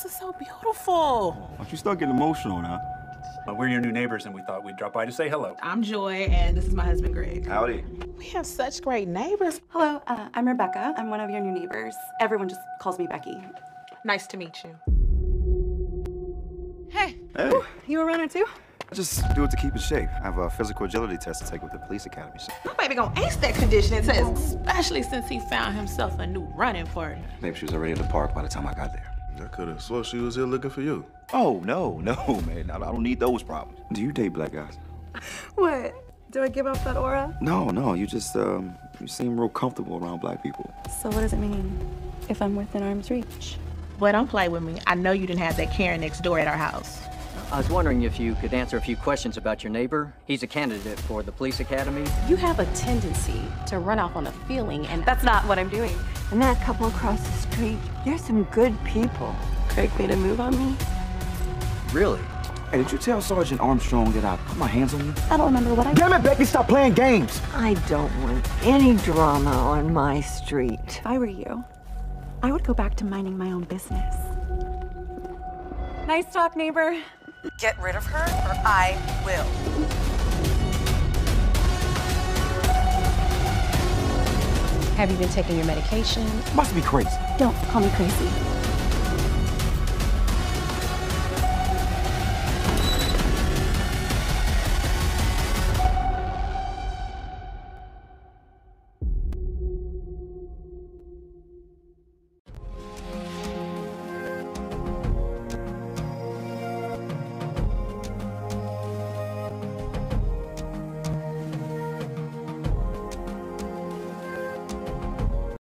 This is so beautiful. Why don't you start getting emotional now? We're your new neighbors, and we thought we'd drop by to say hello. I'm Joy, and this is my husband, Greg. Howdy. We have such great neighbors. Hello, I'm Rebecca. I'm one of your new neighbors. Everyone just calls me Becky. Nice to meet you. Hey. Hey. Ooh, you a runner, too? I just do it to keep in shape. I have a physical agility test to take with the police academy. So. My baby gonna ace that conditioning test, especially since he found himself a new running partner. Maybe she was already in the park by the time I got there. I could have swore she was here looking for you. Oh, no, no, man. I don't need those problems. Do you date black guys? What? Do I give off that aura? No, you just, you seem real comfortable around black people. So what does it mean if I'm within arm's reach? Well, don't play with me. I know you didn't have that Karen next door at our house. I was wondering if you could answer a few questions about your neighbor. He's a candidate for the police academy. You have a tendency to run off on a feeling, and that's not what I'm doing. And that couple across the street, they're some good people. Craig made a move on me. Really? Hey, did you tell Sergeant Armstrong that I put my hands on you? I don't remember what I did. Damn it, Becky, stop playing games! I don't want any drama on my street. If I were you, I would go back to minding my own business. Nice talk, neighbor. Get rid of her, or I will. Have you been taking your medication? Must be crazy. Don't call me crazy.